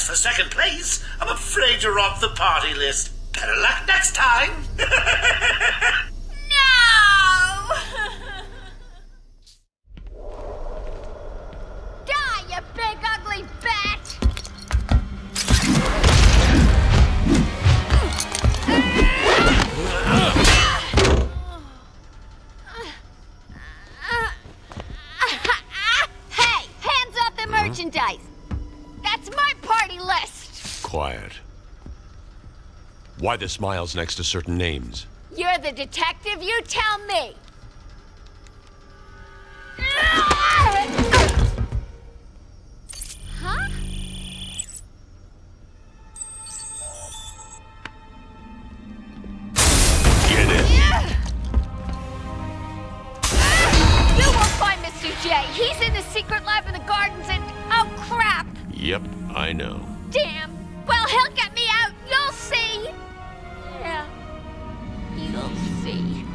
As for second place, I'm afraid you're off the party list. Better luck next time. No! Die, you big ugly bat! Hey, hands off the merchandise. That's my party list. Quiet. Why the smiles next to certain names? You're the detective, you tell me! Huh? Get it! You won't find Mr. J. He's in the secret lab in the gardens and... oh, crap! Yep, I know. Damn! Well, he'll get me out, you'll see! Yeah. You'll see.